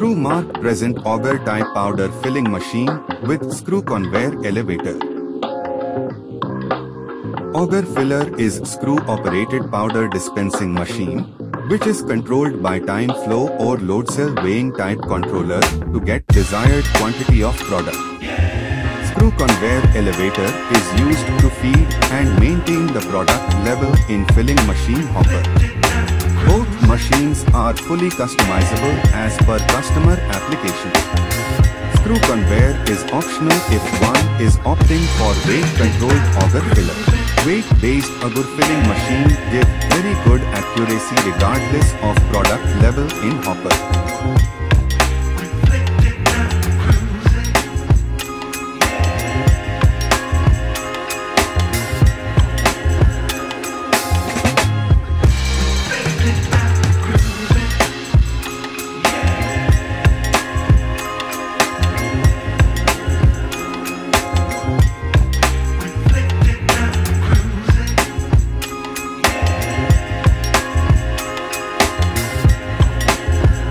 Tru Mark present auger type powder filling machine with screw conveyor elevator. Auger filler is screw operated powder dispensing machine which is controlled by time flow or load cell weighing type controller to get desired quantity of product. Screw conveyor elevator is used to feed and maintain the product level in filling machine hopper. Both machines are fully customizable as per customer application. Screw conveyor is optional if one is opting for weight-controlled auger filler. Weight-based auger filling machine give very good accuracy regardless of product level in hopper.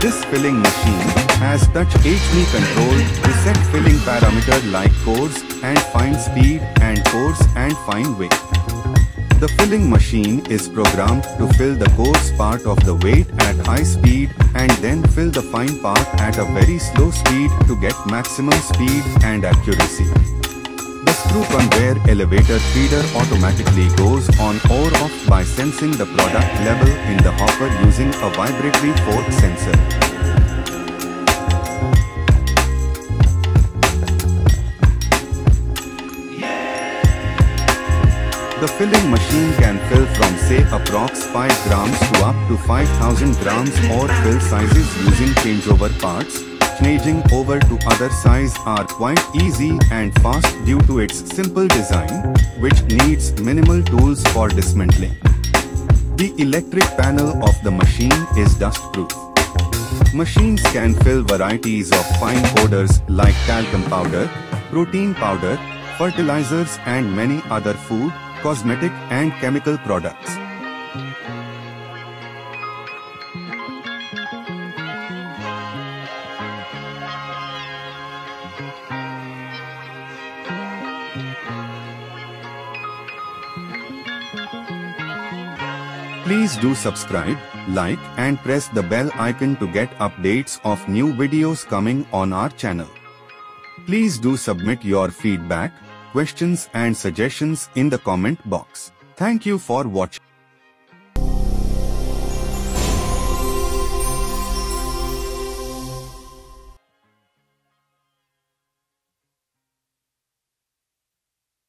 This filling machine has touch HMI control to set filling parameter like coarse and fine speed and coarse and fine weight. The filling machine is programmed to fill the coarse part of the weight at high speed and then fill the fine part at a very slow speed to get maximum speed and accuracy. The screw conveyor elevator feeder automatically goes on or off by sensing the product level in the hopper using a vibratory fork sensor. The filling machine can fill from say approx 5 grams to up to 5000 grams or fill sizes using changeover parts. Changing over to other size are quite easy and fast due to its simple design, which needs minimal tools for dismantling. The electric panel of the machine is dustproof. Machines can fill varieties of fine powders like talcum powder, protein powder, fertilizers and many other food, cosmetic and chemical products. Please do subscribe, like and press the bell icon to get updates of new videos coming on our channel. Please do submit your feedback, questions and suggestions in the comment box. Thank you for watching.